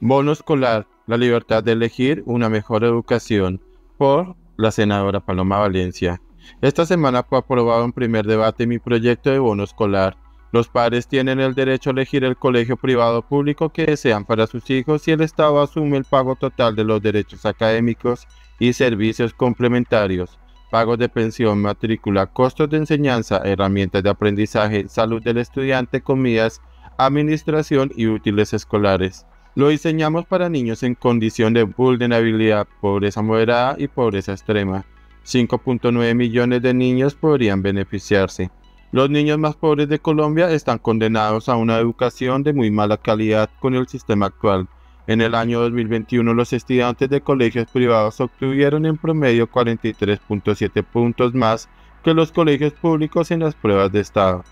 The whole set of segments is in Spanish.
Bono Escolar, la libertad de elegir una mejor educación, por la senadora Paloma Valencia. Esta semana fue aprobado en primer debate mi proyecto de bono escolar. Los padres tienen el derecho a elegir el colegio privado o público que desean para sus hijos y el Estado asume el pago total de los derechos académicos y servicios complementarios, pagos de pensión, matrícula, costos de enseñanza, herramientas de aprendizaje, salud del estudiante, comidas, administración y útiles escolares. Lo diseñamos para niños en condición de vulnerabilidad, pobreza moderada y pobreza extrema. 5.9 millones de niños podrían beneficiarse. Los niños más pobres de Colombia están condenados a una educación de muy mala calidad con el sistema actual. En el año 2021, los estudiantes de colegios privados obtuvieron en promedio 43.7 puntos más que los colegios públicos en las pruebas de estado.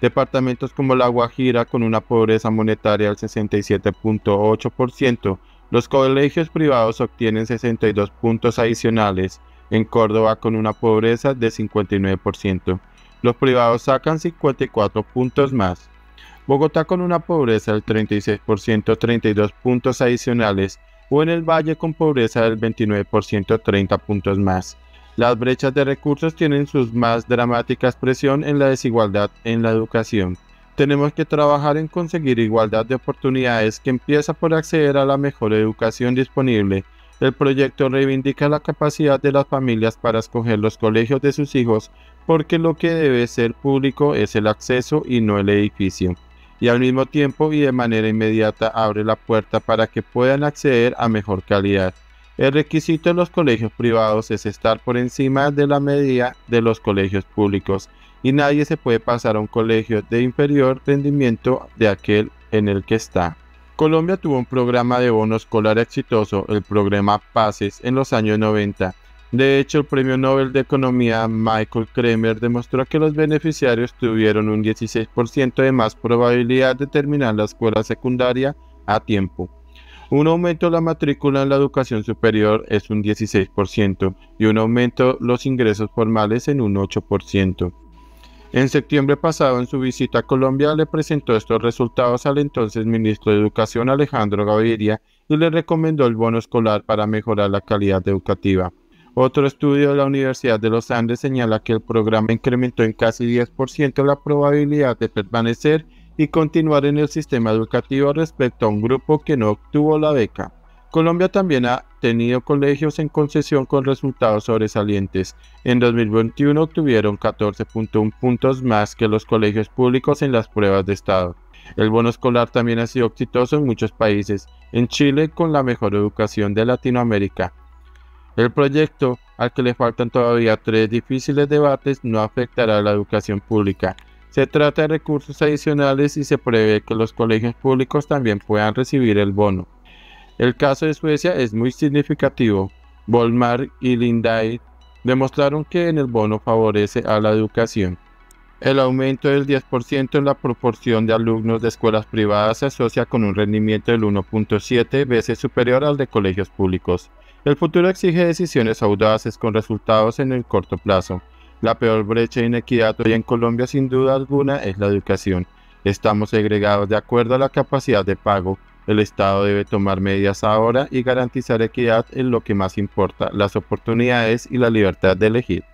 Departamentos como La Guajira, con una pobreza monetaria del 67.8%, los colegios privados obtienen 62 puntos adicionales. En Córdoba, con una pobreza de 59%, los privados sacan 54 puntos más. Bogotá, con una pobreza del 36%, 32 puntos adicionales, o en el Valle, con pobreza del 29%, 30 puntos más. Las brechas de recursos tienen su más dramática expresión en la desigualdad en la educación. Tenemos que trabajar en conseguir igualdad de oportunidades que empieza por acceder a la mejor educación disponible. El proyecto reivindica la capacidad de las familias para escoger los colegios de sus hijos, porque lo que debe ser público es el acceso y no el edificio. Y al mismo tiempo y de manera inmediata abre la puerta para que puedan acceder a mejor calidad. El requisito en los colegios privados es estar por encima de la media de los colegios públicos y nadie se puede pasar a un colegio de inferior rendimiento de aquel en el que está. Colombia tuvo un programa de bono escolar exitoso, el programa PACES, en los años 90. De hecho, el premio Nobel de Economía Michael Kremer demostró que los beneficiarios tuvieron un 16% de más probabilidad de terminar la escuela secundaria a tiempo. Un aumento de la matrícula en la educación superior es un 16% y un aumento de los ingresos formales en un 8%. En septiembre pasado, en su visita a Colombia, le presentó estos resultados al entonces ministro de Educación Alejandro Gaviria y le recomendó el bono escolar para mejorar la calidad educativa. Otro estudio de la Universidad de los Andes señala que el programa incrementó en casi 10% la probabilidad de permanecer y continuar en el sistema educativo respecto a un grupo que no obtuvo la beca. Colombia también ha tenido colegios en concesión con resultados sobresalientes. En 2021 obtuvieron 14.1 puntos más que los colegios públicos en las pruebas de estado. El bono escolar también ha sido exitoso en muchos países, en Chile con la mejor educación de Latinoamérica. El proyecto, al que le faltan todavía 3 difíciles debates, no afectará a la educación pública. Se trata de recursos adicionales y se prevé que los colegios públicos también puedan recibir el bono. El caso de Suecia es muy significativo. Böhlmark y Lindahl demostraron que el bono favorece a la educación. El aumento del 10% en la proporción de alumnos de escuelas privadas se asocia con un rendimiento del 1.7 veces superior al de colegios públicos. El futuro exige decisiones audaces con resultados en el corto plazo. La peor brecha de inequidad hoy en Colombia sin duda alguna es la educación. Estamos segregados de acuerdo a la capacidad de pago. El Estado debe tomar medidas ahora y garantizar equidad en lo que más importa, las oportunidades y la libertad de elegir.